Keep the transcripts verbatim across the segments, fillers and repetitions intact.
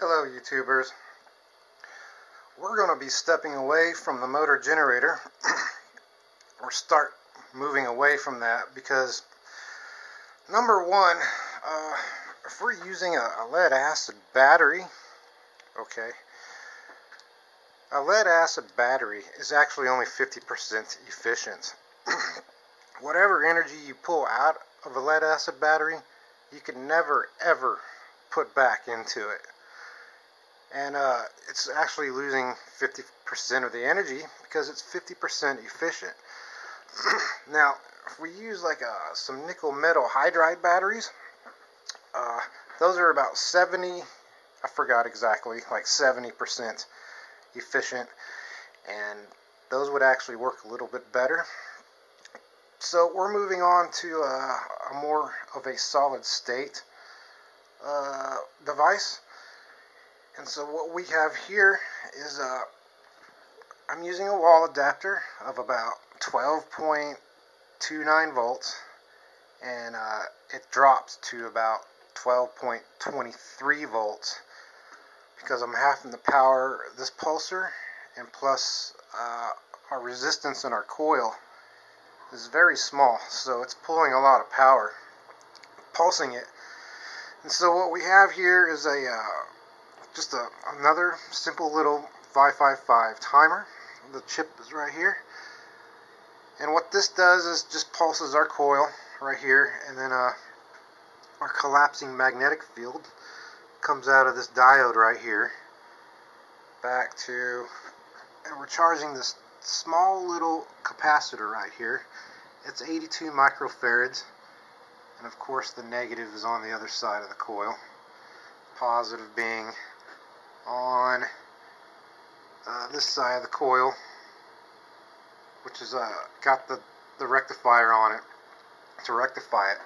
Hello YouTubers. We're going to be stepping away from the motor generator or start moving away from that because number one, uh, if we're using a, a lead acid battery, okay, a lead acid battery is actually only fifty percent efficient. Whatever energy you pull out of a lead acid battery, you can never ever put back into it. And uh, it's actually losing fifty percent of the energy because it's fifty percent efficient. Now, if we use like uh, some nickel metal hydride batteries, uh, those are about seventy, I forgot exactly, like seventy percent efficient. And those would actually work a little bit better. So we're moving on to uh, a more of a solid state uh, device. And so what we have here is uh, I'm using a wall adapter of about twelve point two nine volts, and uh, it drops to about twelve point two three volts because I'm having to power this pulsar, and plus uh, our resistance in our coil is very small, so it's pulling a lot of power, pulsing it. And so what we have here is a uh, just a, another simple little five five five timer. The chip is right here, and what this does is just pulses our coil right here, and then uh, our collapsing magnetic field comes out of this diode right here back to, and we're charging this small little capacitor right here. It's eighty-two microfarads, and of course the negative is on the other side of the coil, positive being on uh, this side of the coil, which is uh, got the, the rectifier on it to rectify it.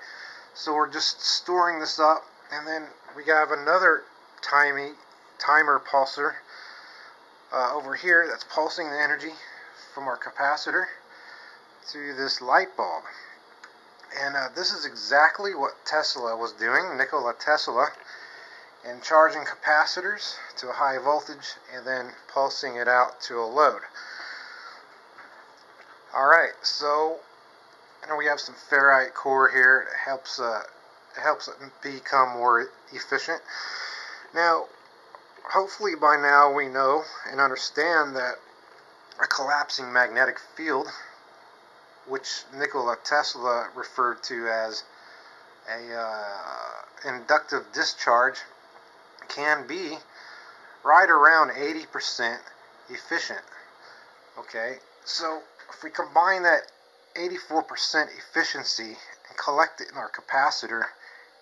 So we're just storing this up, and then we have another timey, timer pulsar uh, over here that's pulsing the energy from our capacitor to this light bulb. And uh, this is exactly what Tesla was doing, Nikola Tesla, and charging capacitors to a high voltage and then pulsing it out to a load. Alright, so I know we have some ferrite core here. It helps, uh, it helps it become more efficient. Now, hopefully by now we know and understand that a collapsing magnetic field, which Nikola Tesla referred to as a uh, inductive discharge, can be right around eighty percent efficient. Okay, so if we combine that eighty-four percent efficiency and collect it in our capacitor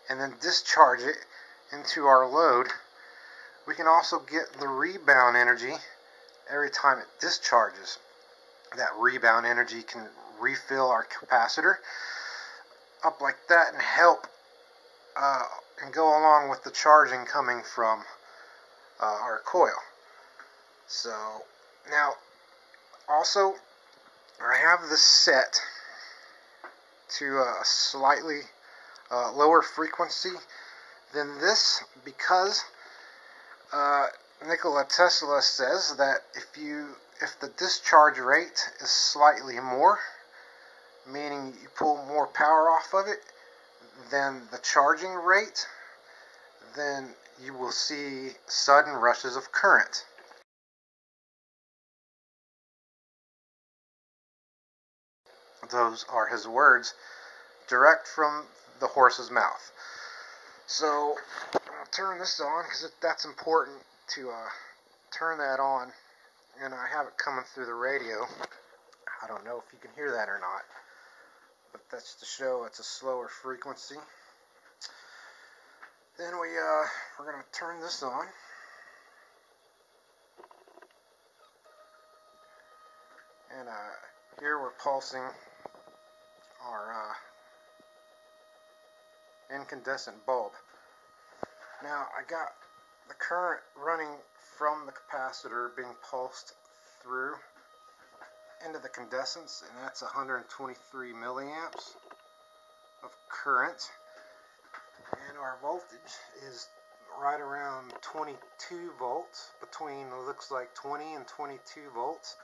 and then discharge it into our load, we can also get the rebound energy every time it discharges. That rebound energy can refill our capacitor up like that and help uh, and go along with the charging coming from uh, our coil. So now also I have this set to a slightly uh, lower frequency than this because uh, Nikola Tesla says that if you if the discharge rate is slightly more, meaning you pull more power off of it than the charging rate, then you will see sudden rushes of current. Those are his words, direct from the horse's mouth. So I'm going to turn this on because that's important to uh, turn that on, and I have it coming through the radio. I don't know if you can hear that or not, but that's to show it's a slower frequency. Then we, uh, we're going to turn this on. And uh, here we're pulsing our uh, incandescent bulb. Now I got the current running from the capacitor being pulsed through into the condensate, and that's one hundred twenty-three milliamps of current, and our voltage is right around twenty-two volts, between it looks like twenty and twenty-two volts.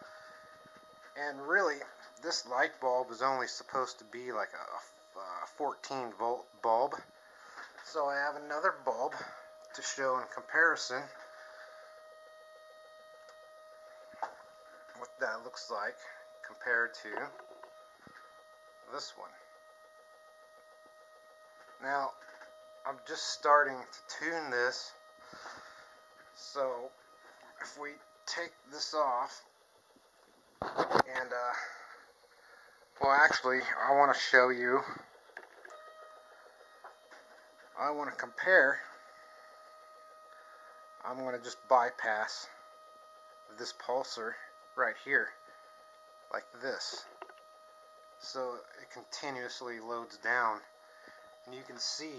And really, this light bulb is only supposed to be like a, a fourteen volt bulb. So I have another bulb to show in comparison what that looks like compared to this one. Now, I'm just starting to tune this, so if we take this off, and, uh, well actually, I want to show you, I want to compare, I'm going to just bypass this pulsar right here, like this, so it continuously loads down, and you can see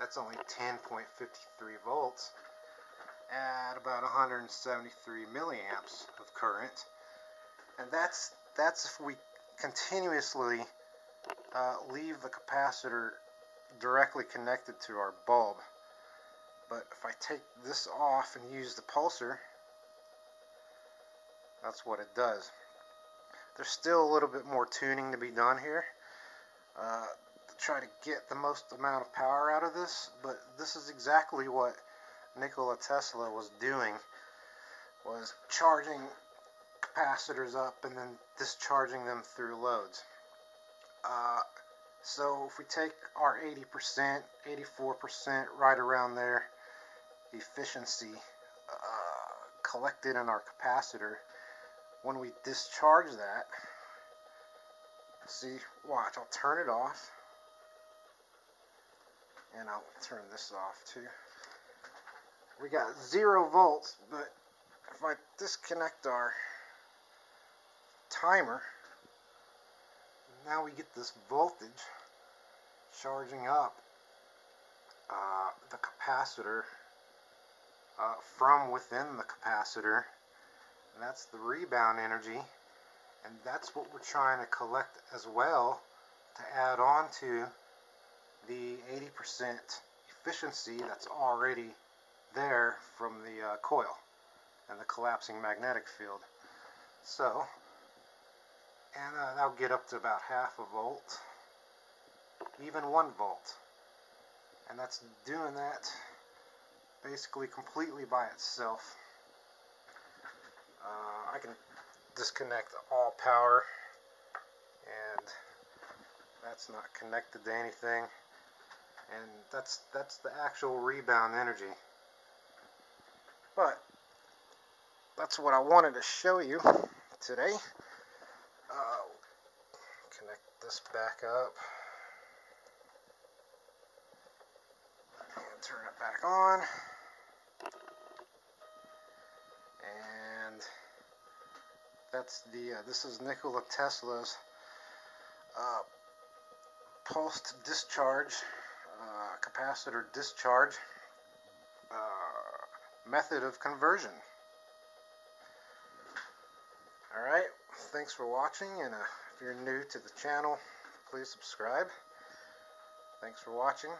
that's only ten point five three volts at about one hundred seventy-three milliamps of current. And that's that's if we continuously uh, leave the capacitor directly connected to our bulb. But if I take this off and use the pulsar, that's what it does. There's still a little bit more tuning to be done here. Uh, try to get the most amount of power out of this, but this is exactly what Nikola Tesla was doing, was charging capacitors up and then discharging them through loads. Uh, so if we take our eighty percent, eighty-four percent, right around there, efficiency uh, collected in our capacitor, when we discharge that, see, watch, I'll turn it off. And I'll turn this off too. We got zero volts, but if I disconnect our timer, now we get this voltage charging up uh, the capacitor uh, from within the capacitor. And that's the rebound energy. And that's what we're trying to collect as well to add on to the eighty percent efficiency that's already there from the uh, coil and the collapsing magnetic field. So, and uh, that'll get up to about half a volt, even one volt. And that's doing that basically completely by itself. Uh, I can disconnect all power, and that's not connected to anything. And that's that's the actual rebound energy. But that's what I wanted to show you today. Uh, connect this back up and turn it back on. And that's the uh, this is Nikola Tesla's uh, pulsed discharge. Uh, capacitor discharge uh, method of conversion. Alright, thanks for watching, and uh, if you're new to the channel, please subscribe. Thanks for watching.